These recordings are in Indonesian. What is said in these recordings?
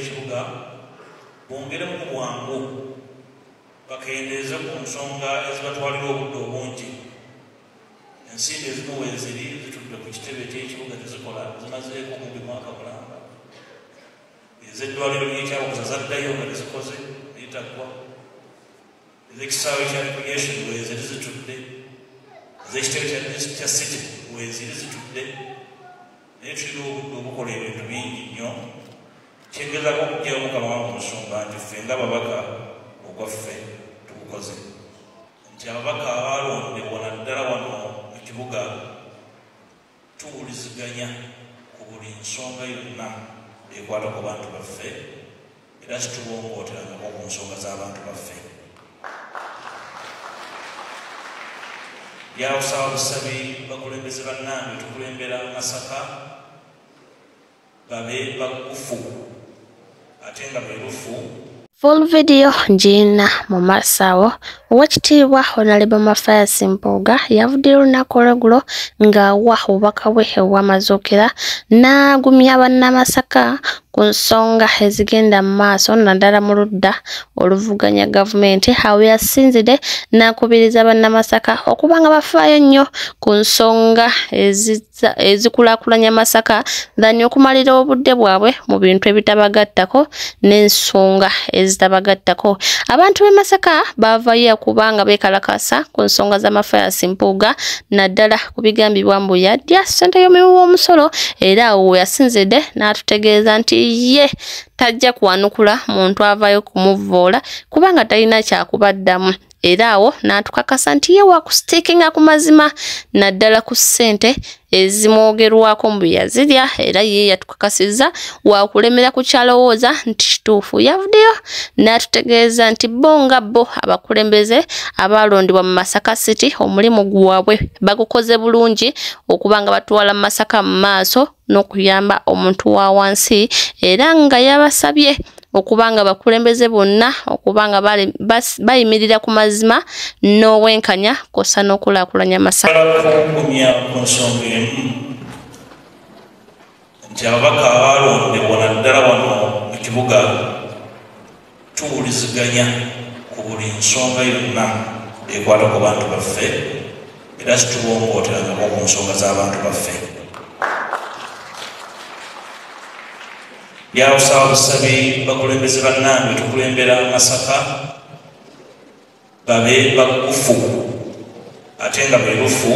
ekibuga bongera mu bwangu bakendeeza ku nsonga ezibatwalira obudde obungi ensimbi ezimu weziri zitudde ku kitebe ky'ekibuga tezikola zimazeeko omumbi mwaka mulamba ezeddwaliro lyekyabuguza zaddayo nga tezikoze litaggwa ez'ekisaawe kya recreation weziri zitudde ez'ekitebe kya city weziri zitudde naye tulina obudde obukola ebintu bingi nnyo kyegezaako okugyawo mukama wange omusumba nti ffe ng'ababaka ogwaffe tubukoze nti ababaka abaalondebwa naddala wano mu kibuga tuwuliziganya ku buli nsonga yonna ekwata ku bantu baffe era kitubongooterangako ku nsonga z'abantu baffe byabusawo busabi bakulembeze bannange tukulembera Masaka babe bakufu atenga berufu. Full video njina mu masawo owekitiibwa Honorable Mathias Mpuuga yavudde olunaku olweggulo ng'awa obubaka bwe obw'amazuukira n'agumya bannamasaka ku nsonga ezigenda mu maaso naddala mu ludda oluvuganya gavumenti awe yasinzidde n'akubiriza bannamasaka okuba nga bafaayo nnyo ku nsonga ezikulaakulanya Masaka ddaani okumalira obudde bwabwe mu bintu ebitabagattako n'ensonga ezitabagattako. Abantu b'e Masaka baavayo kubanga beekalakasa ku nsonga za Mathias Mpuuga naddala ku bigambibwa mbu yadya ssente y'omuwi w'omusolo era awo we yasinzidde n'atutegeeza nti ye tajja kwanukula muntu avaayo kumuvvoola kubanga talina kyakubaddamu era awo n'atukakasa nti ye wakusitiikinga ku mazima naddala ku ssente ezimwogerwako mbu yazirya era ye yatukakasiza wakulemera ku kyalowooza nti kituufu. Yavuddeyo n'atutegeeza nti bo nga bo abakulembeze abaalondebwa mu Masaka City omulimu gwabwe bagukoze bulungi okuba nga batwala mu Masaka mu maaso n'okuyamba omuntu wa wansi era nga yabasabye okubanga bakulembeze bonna okubanga bayimirira ku mazima n'obwenkanya kosa n'okulaakulanya Masaka. Nti ababaka abaalondebwa naddala wano mu kibuga tuwuliziganya ku buli nsonga yonna ekwata ku bantu baffe era situbongooterangako ku nsonga z'abantu baffe byabusawo busabi bakulembeze bannange tukulembera Masaka babe bakufu ate nga berufu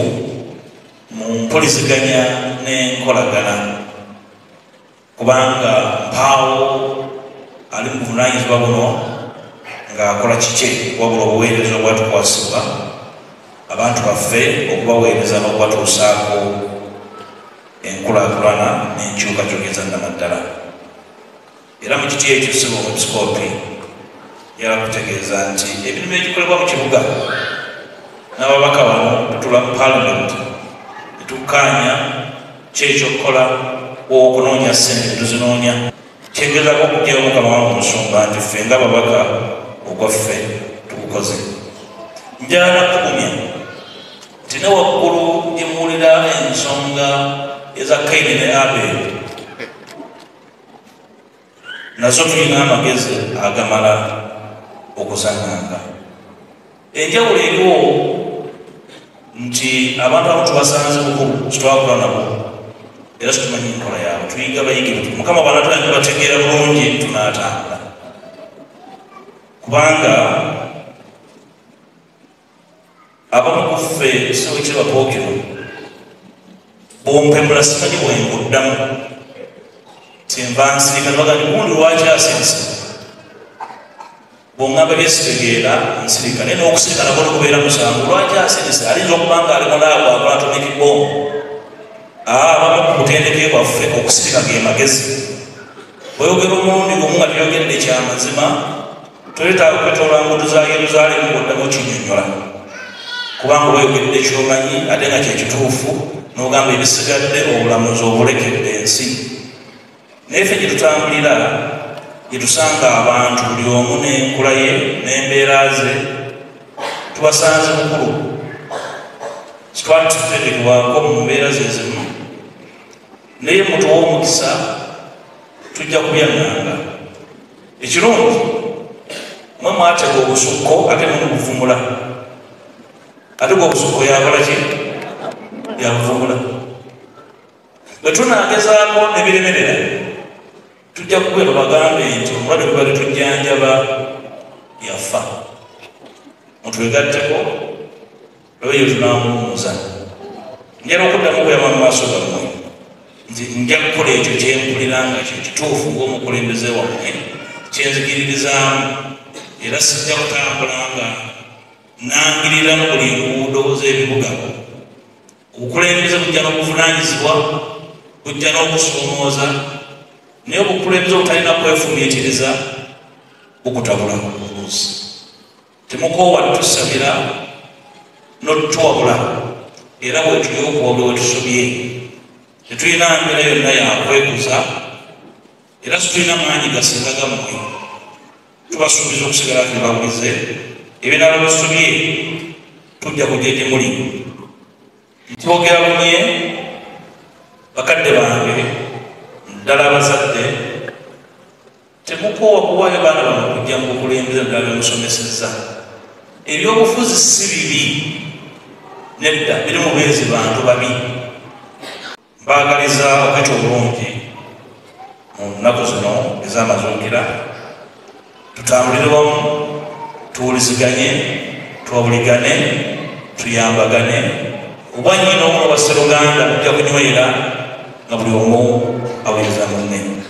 mu mpuliziganya n'enkolagana kubanga mpaawo ali mu buvunaanyizibwa buno ng'akola kike wabula obuweereza obwatukwasibwa abantu baffe okubaweereza n'okubatuusaako enkulaakulana n'enkyukakyukeza namaddala era mu kiti ekyo ssebo owepisikoopi yakutegeeza nti ebirimu egikolebwa mu kibuga n'ababaka wano tutula mu paalamenti netukkaanya kyekyokukola okunoonya ssente tetuzinoonya kyegezaako okugyawo mukama wange omusumba nti ffe ng'ababaka ogwaffe tubukoze. Njagala kukumya nti ne waggulu gye muwulira ensonga eza Kaini ne Abeli nazo tulina amagezi agamala okuzananga. Enjawulo eriwo nti abantu abo tubasanze bukulu kitwakula nabo era situmanyi enkola yaabwe tuyiga bayigire mukama banatange bategeera bulungi tunaatambula kubanga abamu kuffe kisawo ekibapookero bompemula simanyi bwenguddamu tinvansirikanwagalimundu lwakyasense bwongamba byesitegeera nsirikane n'okusirikana bwonokubeera musango lwakyasense alinza okubanga alimunaagwa akulatonikibbomu abamu ku butendeke bwaffe okusirika ge magezi bweyogera omulundi gumu nga teyogedde kyamazima toletaaga kwetoola nguudo za Yerusaalemu ng'oddamu kinyonnyola kubanga bweyogedde kyomanyi ate nga kyekituufu n'ogamba ebisigadde obulamuzi obulekedde ensi. Neffe gye tutambulira gye tusanga abantu buli omu n'enkula ye n'embeera ze tubasanze mukulu kitwali tufeerebwako mu mbeera zezimu naye mutuwa omukisa tujja kubyanganga Ekirungi mama atega obusukko ate n'obuvumula atega obusukko yakola ki yabuvumula bwe tunaagezaako ebiremerera tujja kubeera bagambe nti omulwadde gwe bali tujjanjaba yafa mutwegatteko lweyo tunaamuwumuza njala okuddamu kweyama mu maaso gammwe nti nja kukola ekyo kyempulira nga kye kituufu ng'omukulembeze wammwe kyenzikiririzaamu era sijja kutambula nga nangirira mu buli nguudo z'ebibuga obukulembeze bujja n'obuvunaanyizibwa bujja n'okusoomooza naye obukulembeze obutalina kwefumiitiriza bukutabula mu bubuuzi temukoowa tusabira n'otuwabula era bwetuli okuwabula wetusobye tetulina mbeera yonna yakwekuza era situlina maanyi gasinga gammwe tubasuubiza okusigala nti bawulize ebinaala basobye tujja kujja gye muli ntibogera bunye bakadde bange ddala abazadde temukoowa kuwaayo baana bano kujja mu bukulembeza ddala bemusomesezza ebyobufuzi si bibi nedda biri mu bwezi bantu babi mbaagaliza wakati obulungi mu nnaku zino ez'amazuukira tutambulire wamu tuwuliziganye twabuligane tuyambagane obwanyi n'omuno bwa sseruganda kujja kunywera nga buli omu awuliriza munne